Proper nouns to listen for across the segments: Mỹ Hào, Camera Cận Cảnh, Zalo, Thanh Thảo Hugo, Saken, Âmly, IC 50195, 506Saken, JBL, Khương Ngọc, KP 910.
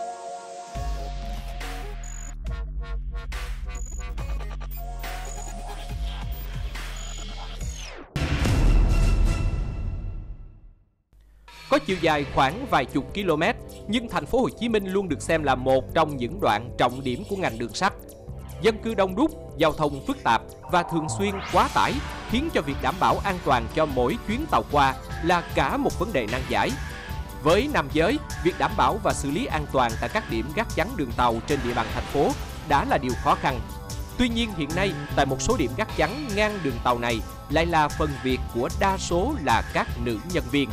Có chiều dài khoảng vài chục km, nhưng thành phố Hồ Chí Minh luôn được xem là một trong những đoạn trọng điểm của ngành đường sắt. Dân cư đông đúc, giao thông phức tạp và thường xuyên quá tải khiến cho việc đảm bảo an toàn cho mỗi chuyến tàu qua là cả một vấn đề nan giải. Với nam giới, việc đảm bảo và xử lý an toàn tại các điểm gác chắn đường tàu trên địa bàn thành phố đã là điều khó khăn. Tuy nhiên hiện nay, tại một số điểm gác chắn ngang đường tàu này lại là phần việc của đa số là các nữ nhân viên.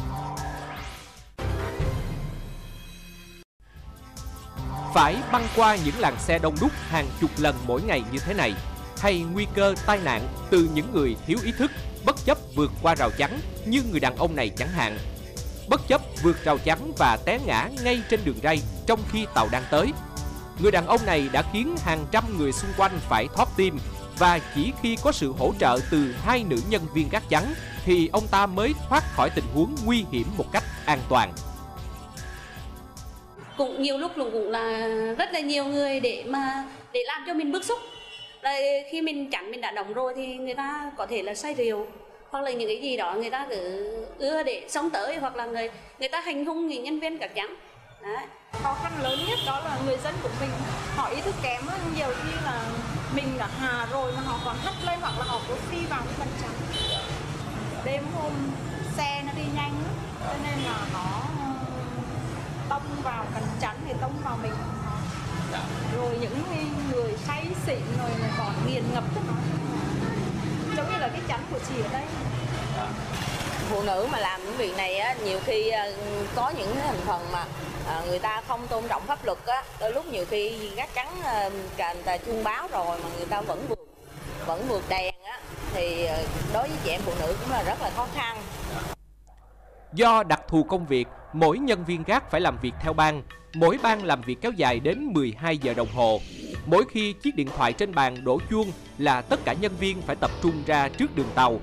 Phải băng qua những làn xe đông đúc hàng chục lần mỗi ngày như thế này, hay nguy cơ tai nạn từ những người thiếu ý thức, bất chấp vượt qua rào chắn như người đàn ông này chẳng hạn. Bất chấp vượt rào chắn và té ngã ngay trên đường ray trong khi tàu đang tới. Người đàn ông này đã khiến hàng trăm người xung quanh phải thót tim, và chỉ khi có sự hỗ trợ từ hai nữ nhân viên gác chắn thì ông ta mới thoát khỏi tình huống nguy hiểm một cách an toàn. Cũng nhiều lúc cũng là rất là nhiều người để làm cho mình bức xúc. Đây, khi mình chẳng mình đã đóng rồi thì người ta có thể là say rượu, hoặc là những cái gì đó người ta cứ ưa để sống tới, hoặc là người ta hành hung người nhân viên gác chắn. Khó khăn lớn nhất đó là người dân của mình, họ ý thức kém hơn, nhiều khi là mình đã hà rồi mà họ còn hất lên, hoặc là họ cố phi vào cái phần trắng. Đêm hôm xe nó đi nhanh cho nên là nó tông vào phần chắn thì tông vào mình, rồi những người say xỉn rồi còn nghiền ngập tất cả, giống như là cái chắn của chị ở đây. Phụ nữ mà làm những việc này á, nhiều khi có những thành phần mà người ta không tôn trọng pháp luật á, đôi lúc nhiều khi gác chắn chuông báo rồi mà người ta vẫn vượt đèn á, thì đối với chị em phụ nữ cũng là rất là khó khăn. Do đặc thù công việc, mỗi nhân viên gác phải làm việc theo ban, mỗi ban làm việc kéo dài đến 12 giờ đồng hồ. Mỗi khi chiếc điện thoại trên bàn đổ chuông là tất cả nhân viên phải tập trung ra trước đường tàu.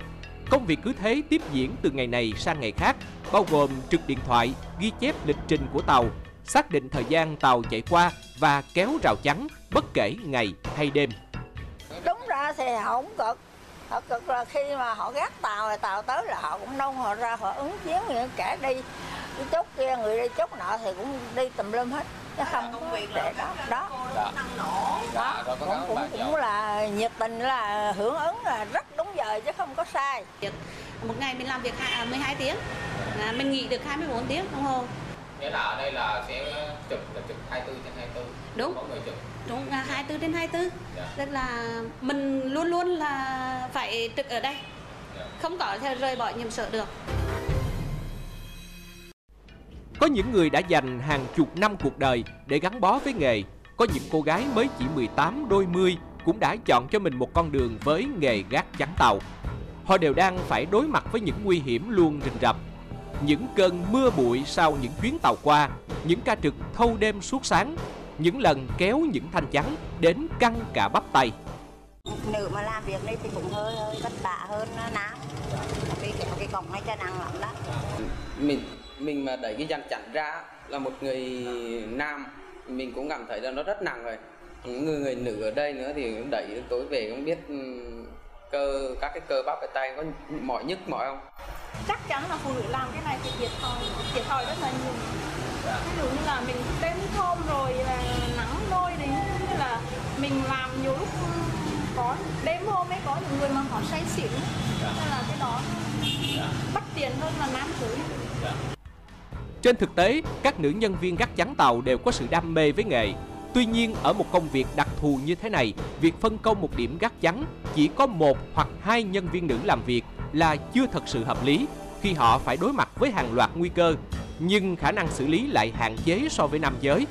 Công việc cứ thế tiếp diễn từ ngày này sang ngày khác, bao gồm trực điện thoại, ghi chép lịch trình của tàu, xác định thời gian tàu chạy qua và kéo rào chắn bất kể ngày hay đêm. Đúng ra thì họ cũng cực. Họ cực là khi mà họ gác tàu là tàu tới là họ cũng đông họ ra, họ ứng chiến những kẻ đi chốt kia, người đi chốt nọ thì cũng đi tùm lum hết, chứ không có để đó. Cũng là nhiệt tình, là hưởng ứng, là rất đúng giờ chứ không có sai. Một ngày mình làm việc 12 tiếng, mình nghỉ được 24 tiếng đồng hồ. Nghĩa là ở đây là sẽ trực 24/24. Đúng. Có người trực. Đúng, 24/24. Tức là mình luôn luôn là phải trực ở đây. Không có theo rời bỏ nhiệm sở được. Có những người đã dành hàng chục năm cuộc đời để gắn bó với nghề. Có những cô gái mới chỉ 18 đôi mươi cũng đã chọn cho mình một con đường với nghề gác chắn tàu. Họ đều đang phải đối mặt với những nguy hiểm luôn rình rập. Những cơn mưa bụi sau những chuyến tàu qua, những ca trực thâu đêm suốt sáng, những lần kéo những thanh chắn đến căng cả bắp tay. Nữ mà làm việc đây thì cũng hơi vất vả hơn nam. Cái cổng này cho nặng lắm đó. Mình mà đẩy cái dàn chắn ra là một người nam, mình cũng cảm thấy là nó rất nặng rồi. Người nữ ở đây nữa thì đẩy tối về không biết các cái cơ bắp ở tay có mỏi nhức mỏi không? Chắc chắn là phụ nữ làm cái này thì thiệt thòi rất là nhiều. Ví dụ như là mình đêm hôm rồi là nắng đôi đấy, như là mình làm nhiều lúc có đêm hôm ấy có những người mà họ say xỉn, nên là cái đó bất tiện hơn là nam giới. Trên thực tế, các nữ nhân viên gác chắn tàu đều có sự đam mê với nghề. Tuy nhiên, ở một công việc đặc thù như thế này, việc phân công một điểm gác chắn chỉ có một hoặc hai nhân viên nữ làm việc là chưa thật sự hợp lý, khi họ phải đối mặt với hàng loạt nguy cơ, nhưng khả năng xử lý lại hạn chế so với nam giới.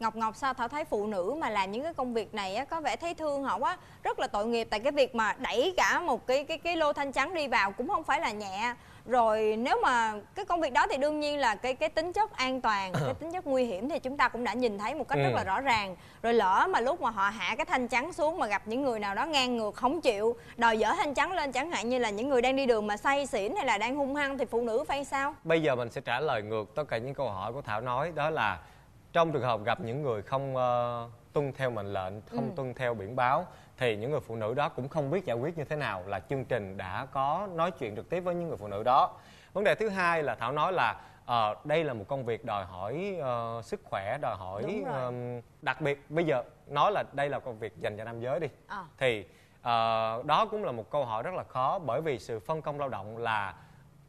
Ngọc sao Thảo thấy phụ nữ mà làm những cái công việc này á, có vẻ thấy thương họ quá, rất là tội nghiệp, tại cái việc mà đẩy cả một cái lô thanh chắn đi vào cũng không phải là nhẹ. Rồi nếu mà cái công việc đó thì đương nhiên là cái tính chất an toàn, cái tính chất nguy hiểm thì chúng ta cũng đã nhìn thấy một cách rất là rõ ràng. Rồi lỡ mà lúc mà họ hạ cái thanh chắn xuống mà gặp những người nào đó ngang ngược không chịu, đòi dỡ thanh chắn lên, chẳng hạn như là những người đang đi đường mà say xỉn hay là đang hung hăng, thì phụ nữ phải sao? Bây giờ mình sẽ trả lời ngược tất cả những câu hỏi của Thảo nói, đó là Trong trường hợp gặp những người không tuân theo mệnh lệnh, không tuân theo biển báo, thì những người phụ nữ đó cũng không biết giải quyết như thế nào, là chương trình đã có nói chuyện trực tiếp với những người phụ nữ đó. Vấn đề thứ hai là Thảo nói là đây là một công việc đòi hỏi sức khỏe, đòi hỏi đặc biệt bây giờ nói là đây là công việc dành cho nam giới đi, thì đó cũng là một câu hỏi rất là khó, bởi vì sự phân công lao động là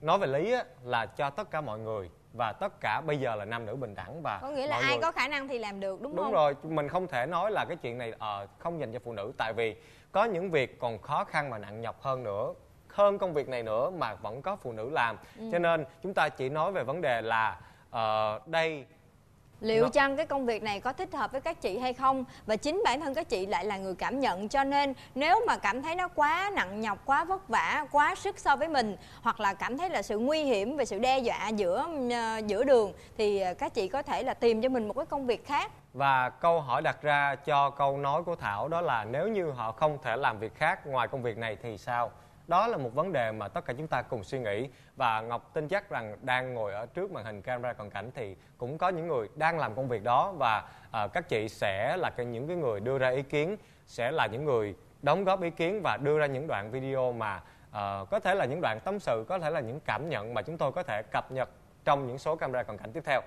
nói về lý á, là cho tất cả mọi người và tất cả bây giờ là nam nữ bình đẳng, và có nghĩa là ai có khả năng thì làm được, đúng không? Đúng rồi, mình không thể nói là cái chuyện này không dành cho phụ nữ, tại vì có những việc còn khó khăn và nặng nhọc hơn nữa, hơn công việc này nữa mà vẫn có phụ nữ làm. Cho nên chúng ta chỉ nói về vấn đề là đây liệu chăng cái công việc này có thích hợp với các chị hay không, và chính bản thân các chị lại là người cảm nhận, cho nên nếu mà cảm thấy nó quá nặng nhọc, quá vất vả, quá sức so với mình, hoặc là cảm thấy là sự nguy hiểm về sự đe dọa giữa đường, thì các chị có thể là tìm cho mình một cái công việc khác. Và câu hỏi đặt ra cho câu nói của Thảo đó là nếu như họ không thể làm việc khác ngoài công việc này thì sao? Đó là một vấn đề mà tất cả chúng ta cùng suy nghĩ, và Ngọc tin chắc rằng đang ngồi ở trước màn hình camera cận cảnh thì cũng có những người đang làm công việc đó, và các chị sẽ là những cái người đưa ra ý kiến, sẽ là những người đóng góp ý kiến và đưa ra những đoạn video mà có thể là những đoạn tâm sự, có thể là những cảm nhận mà chúng tôi có thể cập nhật trong những số camera cận cảnh tiếp theo.